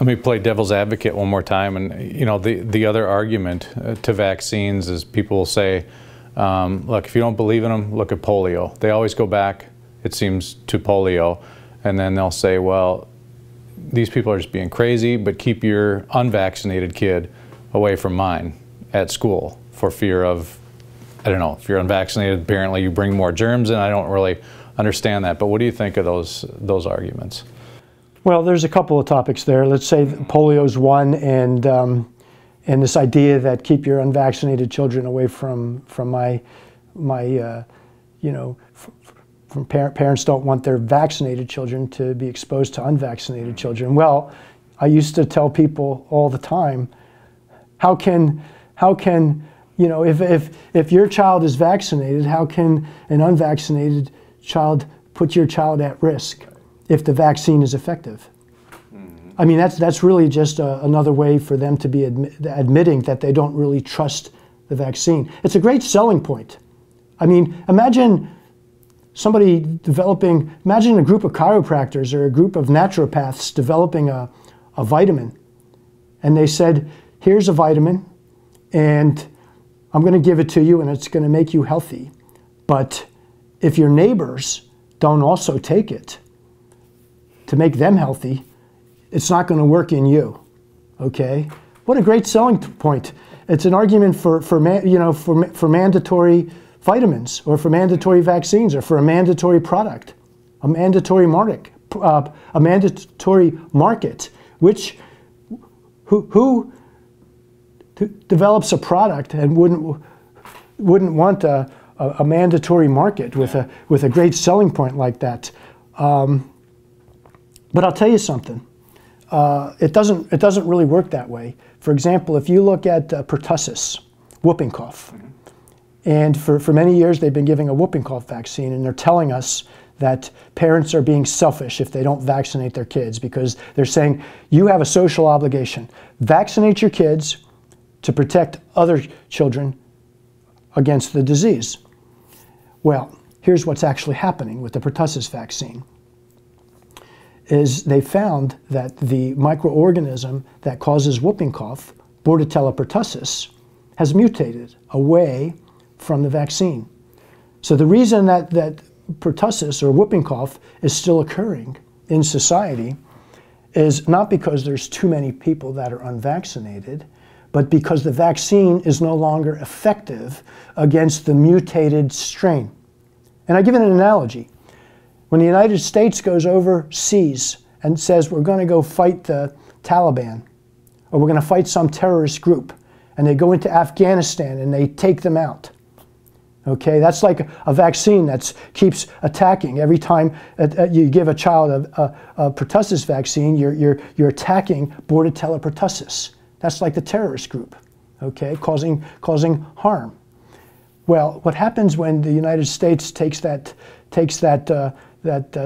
Let me play devil's advocate one more time. And you know, the other argument to vaccines is people will say, look, if you don't believe in them, look at polio. They always go back, it seems, to polio. And then they'll say, well, these people are just being crazy, but keep your unvaccinated kid away from mine at school for fear of, I don't know, if you're unvaccinated, apparently you bring more germs in. I don't really understand that. But what do you think of those arguments? Well, there's a couple of topics there. Let's say polio's one, and this idea that keep your unvaccinated children away from my you know, from parents don't want their vaccinated children to be exposed to unvaccinated children. Well, I used to tell people all the time, how can you know, if your child is vaccinated, how can an unvaccinated child put your child at risk if the vaccine is effective? Mm-hmm. I mean, that's really just another way for them to be admitting that they don't really trust the vaccine. It's a great selling point. I mean, imagine somebody developing, imagine a group of chiropractors or a group of naturopaths developing a vitamin. And they said, here's a vitamin, and I'm going to give it to you, and it's going to make you healthy. But if your neighbors don't also take it, to make them healthy, it's not going to work in you. Okay, what a great selling point! It's an argument for mandatory vitamins, or for mandatory vaccines, or for a mandatory product, a mandatory market. Which who develops a product and wouldn't want a mandatory market with a great selling point like that? But I'll tell you something. It doesn't really work that way. For example, if you look at pertussis, whooping cough, and for many years they've been giving a whooping cough vaccine, and they're telling us that parents are being selfish if they don't vaccinate their kids, because they're saying you have a social obligation. Vaccinate your kids to protect other children against the disease. Well, here's what's actually happening with the pertussis vaccine. Is they found that the microorganism that causes whooping cough, Bordetella pertussis, has mutated away from the vaccine. So the reason that pertussis, or whooping cough, is still occurring in society is not because there's too many people that are unvaccinated, but because the vaccine is no longer effective against the mutated strain. And I give it an analogy. When the United States goes overseas and says we're going to go fight the Taliban, or we're going to fight some terrorist group, and they go into Afghanistan and they take them out, okay, that's like a vaccine that keeps attacking. Every time you give a child a pertussis vaccine, you're attacking Bordetella pertussis. That's like the terrorist group, okay, causing harm. Well, what happens when the United States takes that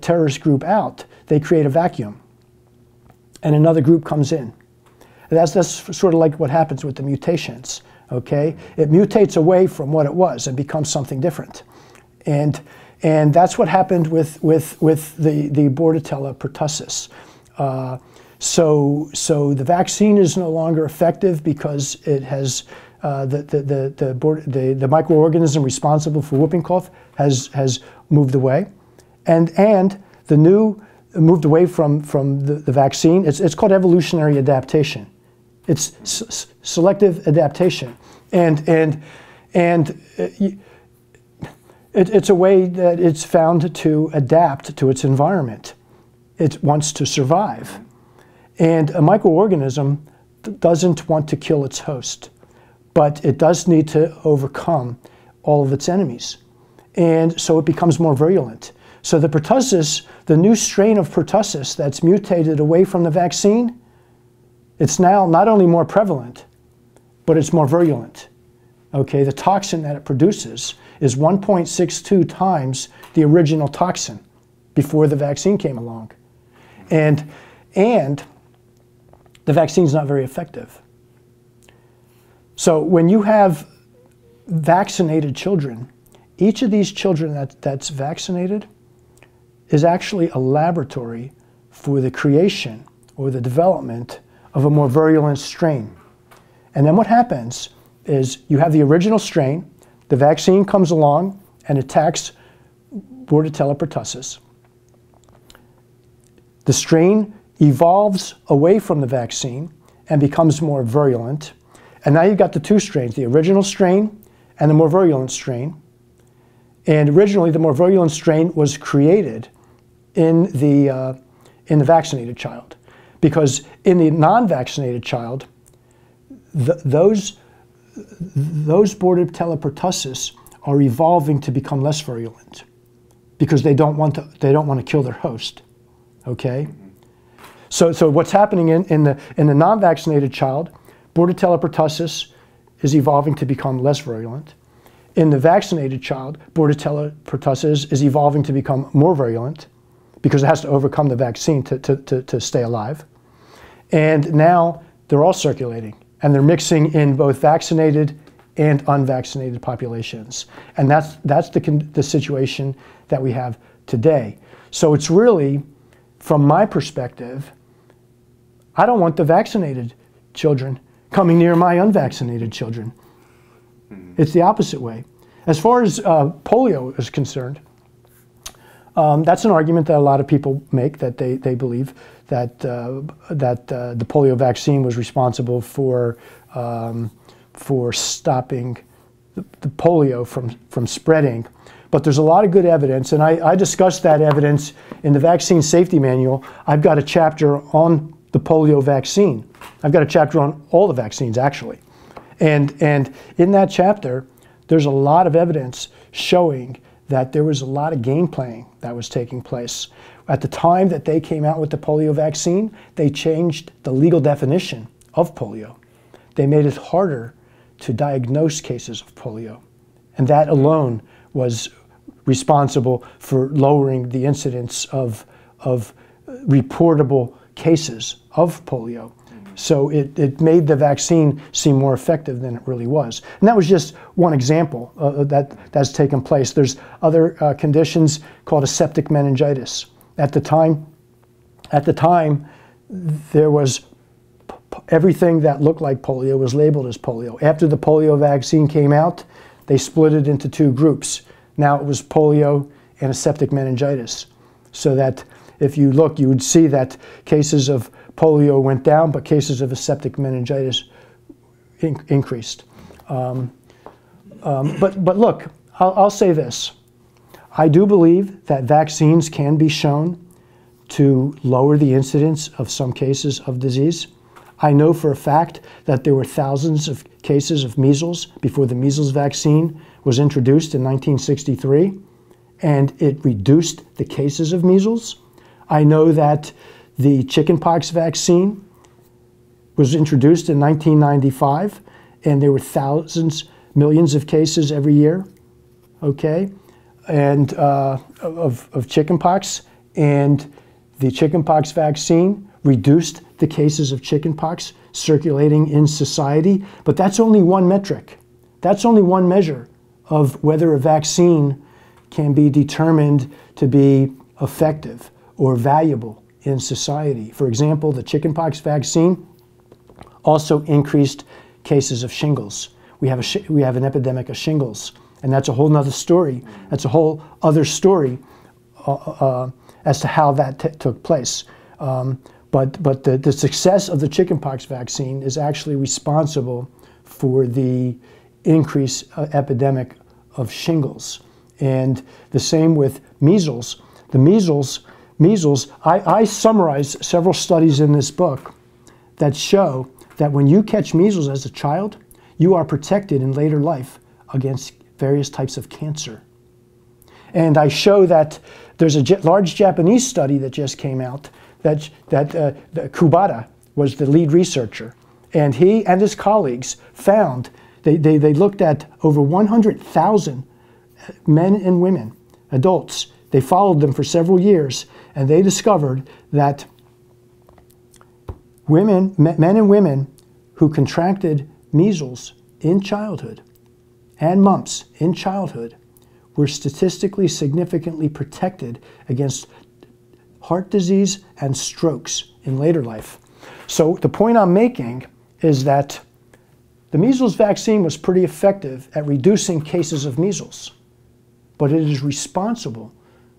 terrorist group out, they create a vacuum, and another group comes in. And that's sort of like what happens with the mutations, okay? It mutates away from what it was and becomes something different. And that's what happened with the Bordetella pertussis. So the vaccine is no longer effective because it has the microorganism responsible for whooping cough has moved away, and the new moved away from the vaccine. It's called evolutionary adaptation. It's selective adaptation, and it's a way that it's found to adapt to its environment. It wants to survive, and a microorganism doesn't want to kill its host. But it does need to overcome all of its enemies. And so it becomes more virulent. So the pertussis, the new strain of pertussis that's mutated away from the vaccine, it's now not only more prevalent, but it's more virulent. Okay, the toxin that it produces is 1.62 times the original toxin before the vaccine came along. And the vaccine's not very effective. So when you have vaccinated children, each of these children that's vaccinated is actually a laboratory for the creation or the development of a more virulent strain. And then what happens is you have the original strain, the vaccine comes along and attacks Bordetella pertussis. The strain evolves away from the vaccine and becomes more virulent. And now you've got the two strains, the original strain and the more virulent strain. And originally the more virulent strain was created in the vaccinated child, because in the non-vaccinated child, those Bordetella pertussis are evolving to become less virulent because they don't want to kill their host. Okay, so what's happening in the non-vaccinated child, Bordetella pertussis is evolving to become less virulent. In the vaccinated child, Bordetella pertussis is evolving to become more virulent, because it has to overcome the vaccine to stay alive. And now they're all circulating, and they're mixing in both vaccinated and unvaccinated populations. And that's the situation that we have today. So it's really, from my perspective, I don't want the vaccinated children coming near my unvaccinated children. It's the opposite way. As far as polio is concerned, that's an argument that a lot of people make, that they believe that, the polio vaccine was responsible for stopping the polio from spreading. But there's a lot of good evidence, and I discussed that evidence in the Vaccine Safety Manual. I've got a chapter on the polio vaccine. I've got a chapter on all the vaccines, actually. And in that chapter, there's a lot of evidence showing that there was a lot of game playing that was taking place. At the time that they came out with the polio vaccine, they changed the legal definition of polio. They made it harder to diagnose cases of polio. And that alone was responsible for lowering the incidence of reportable cases of polio. So it made the vaccine seem more effective than it really was. And that was just one example that's taken place. There's other conditions called aseptic meningitis. At the time, there was everything that looked like polio was labeled as polio. After the polio vaccine came out, they split it into two groups. Now it was polio and aseptic meningitis. So that if you look, you would see that cases of polio went down, but cases of aseptic meningitis increased. But look, I'll say this. I do believe that vaccines can be shown to lower the incidence of some cases of disease. I know for a fact that there were thousands of cases of measles before the measles vaccine was introduced in 1963, and it reduced the cases of measles. I know that the chickenpox vaccine was introduced in 1995, and there were thousands, millions of cases every year, okay, and of chickenpox, and the chickenpox vaccine reduced the cases of chickenpox circulating in society. But that's only one metric. That's only one measure of whether a vaccine can be determined to be effective or valuable in society. For example, the chickenpox vaccine also increased cases of shingles. We have an epidemic of shingles, and that's a whole nother story. That's a whole other story as to how that took place. But the success of the chickenpox vaccine is actually responsible for the increased epidemic of shingles. And the same with measles. The measles, I summarize several studies in this book that show that when you catch measles as a child, you are protected in later life against various types of cancer. And I show that there's a large Japanese study that just came out that Kubata was the lead researcher. And he and his colleagues found, they looked at over 100,000 men and women, adults. They followed them for several years, and they discovered that men and women who contracted measles in childhood and mumps in childhood were statistically significantly protected against heart disease, and strokes in later life. So the point I'm making is that the measles vaccine was pretty effective at reducing cases of measles, but it is responsible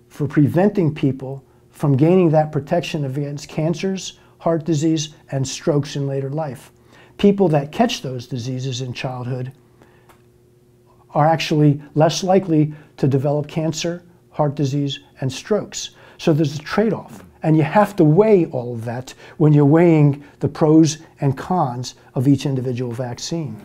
for preventing people from gaining that protection against cancers, heart disease, and strokes in later life. People that catch those diseases in childhood are actually less likely to develop cancer, heart disease, and strokes. So there's a trade-off, and you have to weigh all of that when you're weighing the pros and cons of each individual vaccine.